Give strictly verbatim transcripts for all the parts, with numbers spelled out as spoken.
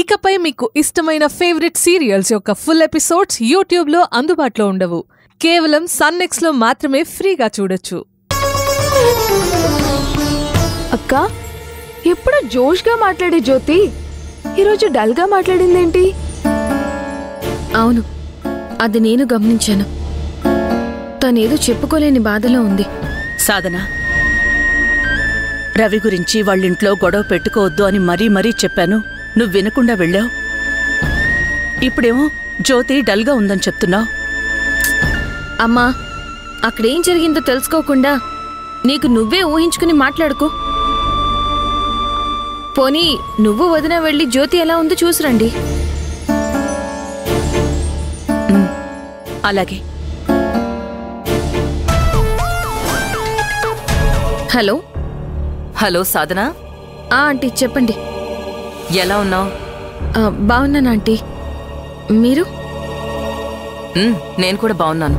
ఇకపై మీకు ఇష్టమైన ఫేవరెట్ సీరియల్స్ యొక్క ఫుల్ ఎపిసోడ్స్ యూట్యూబ్ లో అందుబాటులో ఉండవు. కేవలం సన్ నెక్స్ట్ లో మాత్రమే ఫ్రీగా చూడొచ్చు. అక్క ఎప్పుడు జోష్ గా మాట్లాడే జ్యోతి ఈ రోజు డల్ గా మాట్లాడింది ఏంటి? అవును, అది నేను గమనించాను. తనేదో చెప్పుకోలేని బాధలో ఉంది. సాధన, రవి గురించి వాళ్ళ ఇంట్లో గొడవ పెట్టుకోవద్దు అని మరీ మరీ చెప్పాను. నువ్వు వినకుండా వెళ్ళావు. ఇప్పుడేమో జ్యోతి డల్గా ఉందని చెప్తున్నావు. అమ్మా, అక్కడేం జరిగిందో తెలుసుకోకుండా నీకు నువ్వే ఊహించుకుని మాట్లాడుకో. పోనీ నువ్వు వదిన వెళ్ళి జ్యోతి ఎలా ఉందో చూసిరండి. అలాగే. హలో హలో సాధన. ఆంటీ చెప్పండి. ఎలా ఉన్నావు? బాగున్నాను ఆంటీ, మీరు? నేను కూడా బాగున్నాను.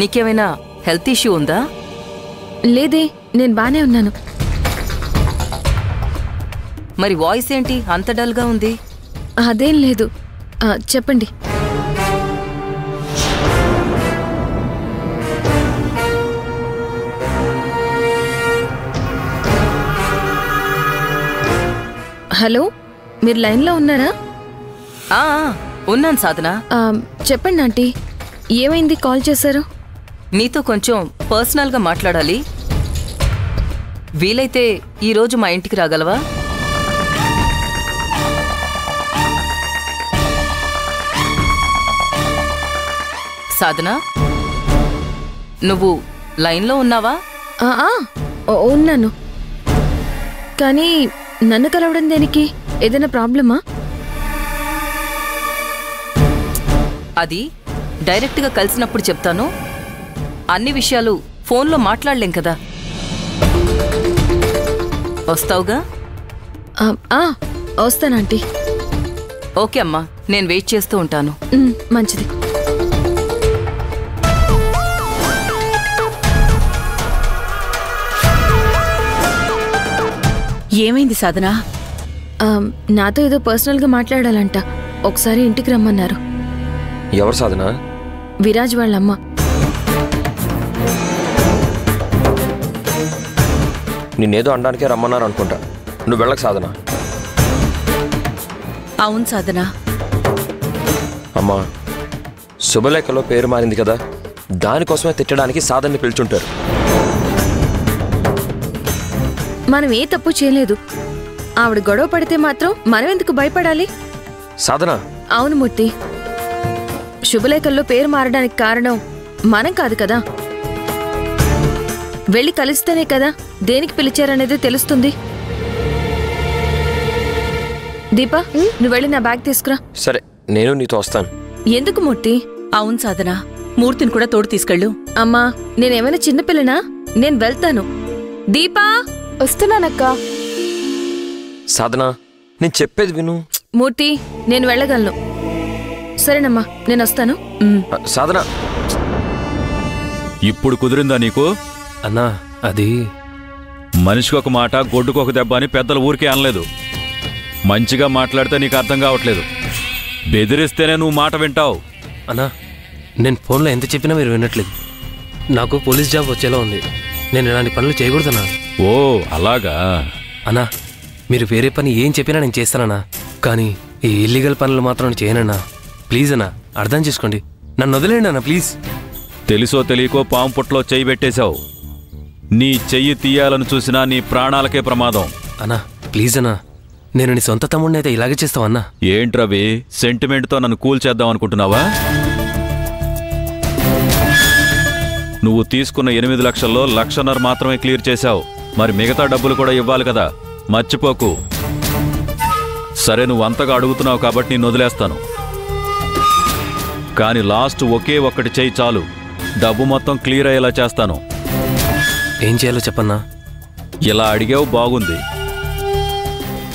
నీకేమైనా హెల్త్ ఇష్యూ ఉందా? లేదే, నేను బానే ఉన్నాను. మరి వాయిస్ ఏంటి అంత డల్గా ఉంది? అదేం లేదు, చెప్పండి. హలో, మీరు లైన్లో ఉన్నారా? ఉన్నాను సాధన. చెప్పండి ఆంటీ, ఏమైంది? కాల్ చేశారు? నీతో కొంచెం పర్సనల్గా మాట్లాడాలి. వీలైతే ఈరోజు మా ఇంటికి రాగలవా? సాధన, నువ్వు లైన్లో ఉన్నావా? ఉన్నాను. కానీ నన్ను కలవడం దేనికి? ఏదైనా ప్రాబ్లమా? అది డైరెక్ట్గా కలిసినప్పుడు చెప్తాను. అన్ని విషయాలు ఫోన్లో మాట్లాడలేం కదా. వస్తావుగా? వస్తానంటీ. ఓకే అమ్మా, నేను వెయిట్ చేస్తూ ఉంటాను. మంచిది. ఏమైంది సాధన? నాతో ఏదో పర్సనల్గా మాట్లాడాలంట. ఒకసారి ఇంటికి రమ్మన్నారు. ఎవరు సాధన? విరాజ్ వాళ్ళమ్మ. నిన్నేదో అనడానికే రమ్మన్నారు అనుకుంటా. నువ్వు వెళ్ళకు సాధన. అవును సాధన. అమ్మా, శుభలేఖలో పేరు మారింది కదా, దానికోసమే తిట్టడానికి సాధనని పిలుచుంటారు. మనం ఏ తప్పు చేయలేదు. ఆవిడ గొడవ పడితే మాత్రం మనం ఎందుకు భయపడాలి సాధన? అవును మూర్తి, శుభలేఖల్లో పేరు మారడానికి కారణం మనం కాదు కదా. వెళ్ళి కలిస్తేనే కదా దేనికి పిలిచారనేది తెలుస్తుంది. దీపా, నువ్వు వెళ్ళి నా బ్యాగ్ తీసుకురా. సరే, నేను నీతో వస్తాను. ఎందుకు మూర్తి? అవును సాధన, మూర్తిని కూడా తోడు తీసుకెళ్ళు. అమ్మా, నేనేమైనా చిన్నపిల్లనా? నేను వెళ్తాను. దీపా, వస్తున్నానక్క. సాధన, నేను చెప్పేది విను. మూర్తి, నేను వెళ్ళగలను. సరేనమ్మా, నేను వస్తాను. సాధన, ఇప్పుడు కుదిరిందా నీకు? అన్నా, అది మనిషికి ఒక మాట గొడ్డుకొక దెబ్బ అని పెద్దల ఊరికే అనలేదు. మంచిగా మాట్లాడితే నీకు అర్థం కావట్లేదు. బెదిరిస్తేనే నువ్వు మాట వింటావు. అన్నా, నేను ఫోన్లో ఎంత చెప్పినా మీరు వినట్లేదు. నాకు పోలీస్ జాబ్ వచ్చేలా ఉంది. నేను ఇలాంటి పనులు చేయకూడదన్నా. ఓ అలాగా? అన్నా, మీరు వేరే పని ఏం చెప్పినా నేను చేస్తానన్నా, కానీ ఈ ఇల్లీగల్ పనులు మాత్రం చేయనన్నా. ప్లీజ్ అన్నా, అర్థం చేసుకోండి. నన్ను వదిలేండి అన్నా, ప్లీజ్. తెలుసో తెలియకో పాము పుట్టలో చెయ్యి పెట్టేశావు. నీ చెయ్యి తీయాలని చూసినా నీ ప్రాణాలకే ప్రమాదం. అన్నా ప్లీజ్ అన్నా, నేను నీ సొంత తమ్ముడిని అయితే ఇలాగే చేస్తావన్నా. ఏంట్రవి, సెంటిమెంట్తో నన్ను కూల్ చేద్దాం అనుకుంటున్నావా? నువ్వు తీసుకున్న ఎనిమిది లక్షల్లో లక్షన్నర మాత్రమే క్లియర్ చేశావు. మరి మిగతా డబ్బులు కూడా ఇవ్వాలి కదా, మర్చిపోకు. సరే, నువ్వు అంతగా అడుగుతున్నావు కాబట్టి నేను వదిలేస్తాను. కానీ లాస్ట్ ఒకే ఒక్కటి చేయి చాలు. డబ్బు మొత్తం క్లియర్ అయ్యేలా చేస్తాను. ఏం చేయాలో చెప్పన్నా? ఇలా అడిగావు బాగుంది.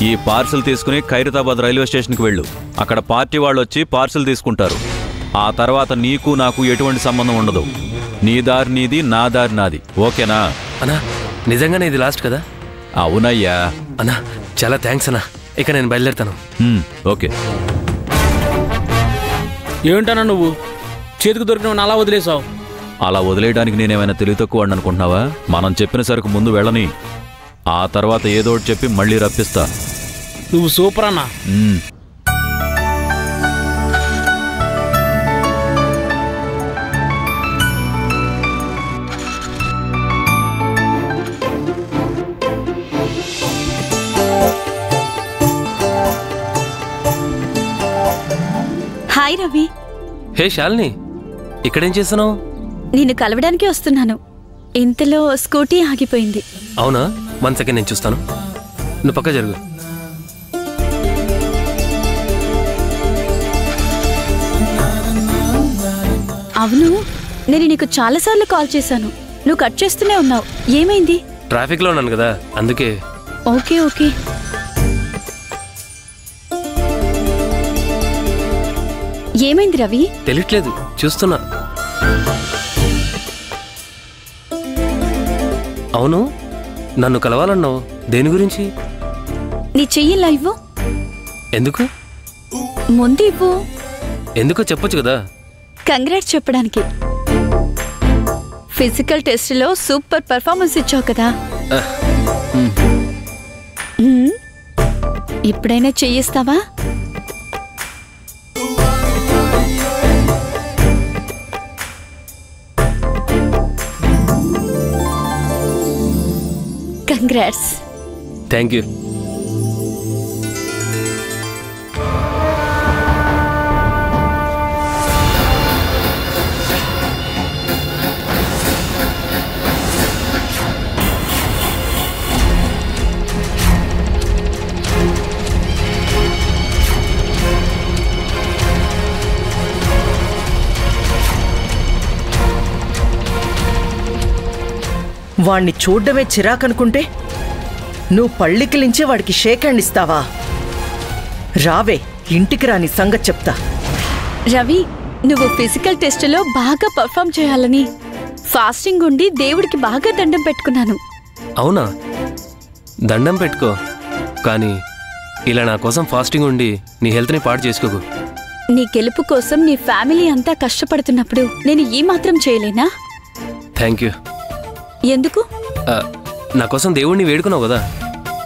ఈ పార్సిల్ తీసుకుని ఖైరతాబాద్ రైల్వే స్టేషన్కి వెళ్ళు. అక్కడ పార్టీ వాళ్ళు వచ్చి పార్సిల్ తీసుకుంటారు. ఆ తర్వాత నీకు నాకు ఎటువంటి సంబంధం ఉండదు. నీ దారి నీది, నా దారి నాది. ఓకేనా? అన్నా, నిజంగానే ఇది లాస్ట్ కదా? అవునయ్యా. అన్నా, చాలా థ్యాంక్స్ అన్నా. इक नेनु बयलुदेरुतानु ओके ఏంటన్నా నువ్వు చేతికి దొరికినవని అలా వదిలేసావు అలా వదిలేయడానికి నేను ఏమైనా తెలివి తక్కువని అనుకుంటున్నావా మనం చెప్పిన సరికి ముందు వెళ్ళని ఆ తర్వాత ఏదో ఒకటి చెప్పి మళ్ళీ రప్పిస్తా నువ్వు సూపర్ అన్నా हे शालिनी इकड़ें चेसुनावु నేను కలవడానికి వస్తున్నాను ఇంతలో స్కూటీ ఆగిపోయింది అవునా వన్ సెకండ్ నేను చూస్తాను నువ్వు పక్క జరుగు అవును నేను నీకు చాలా సార్లు కాల్ చేశాను నువ్వు కట్ చేస్తూనే ఉన్నావు ఏమైంది ట్రాఫిక్ లో ఉన్నాను కదా అందుకే ఓకే ఓకే ఏమైంది రవి తెలియట్లేదు చూస్తున్నా అవును నన్ను కలవాలన్నావు దేని గురించి నీ చెయ్యి లైవ్ ఎందుకు ముందు ఇవ్వు ఎందుకు చెప్పొచ్చు కదా కంగ్రాట్స్ చెప్పడానికి ఫిజికల్ టెస్ట్ లో సూపర్ పర్ఫార్మెన్స్ ఇచ్చావు కదా ఇప్పుడైనా చేయిస్తావా Congrats. Thank you. వాణ్ణి చూడడమే చిరాకనుకుంటే నువ్వు పళ్ళికిలించే వాడికి షేక్ హ్యాండ్ ఇస్తావా రావే ఇంటికి రాని సంగతి చెప్తా రవి నువ్వు ఫిజికల్ టెస్టులో బాగా పర్ఫామ్ చేయాలని ఫాస్టింగ్ ఉండి దేవుడికి బాగా దండం పెట్టుకున్నాను అవునా దండం పెట్టుకో కానీ ఇలా నా కోసం ఫాస్టింగ్ ఉండి నీ హెల్త్ని పాడు చేసుకోకు నీ గెలుపు కోసం నీ ఫ్యామిలీ అంతా కష్టపడుతున్నప్పుడు నేను ఈ మాత్రం చేయలేనా థ్యాంక్ యూ ఎందుకు నా కోసం దేవుణ్ణి వేడుకున్నావు కదా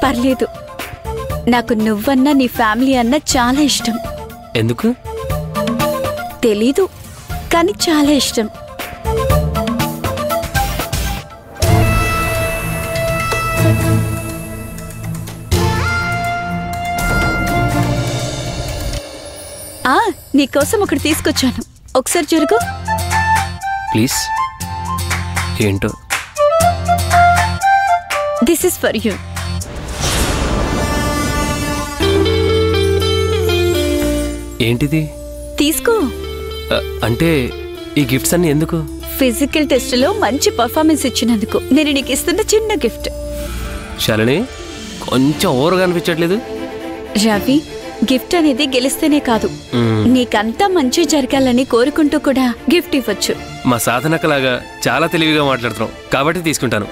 పర్లేదు నాకు నువ్వన్నా నీ ఫ్యామిలీ అన్నా చాలా ఇష్టం ఎందుకు తెలీదు కానీ చాలా ఇష్టం ఆ నీ కోసం ఒకటి తీసుకొచ్చాను ఒకసారి జరుగు ప్లీజ్ ఏంటో This is for you. ఏంటిది? తీసుకో. అంటే ఈ గిఫ్ట్స్ అన్ని ఎందుకు? ఫిజికల్ టెస్ట్ లో మంచి పర్ఫార్మెన్స్ ఇచ్చినందుకు. నేను నీకు ఇస్తున్న చిన్న గిఫ్ట్. శాలిని కొంచెం ఓవర్‌గా అనిపించట్లేదు? రవి, గిఫ్ట్ అనేది గెలిస్తేనే కాదు. నీకంతా మంచి జరగాలని కోరుకుంటూ కూడా గిఫ్ట్ ఇవ్వచ్చు. మా సాధనకలాగా చాలా తెలివిగా మాట్లాడుతున్నావు. కాబట్టి తీసుకుంటాను.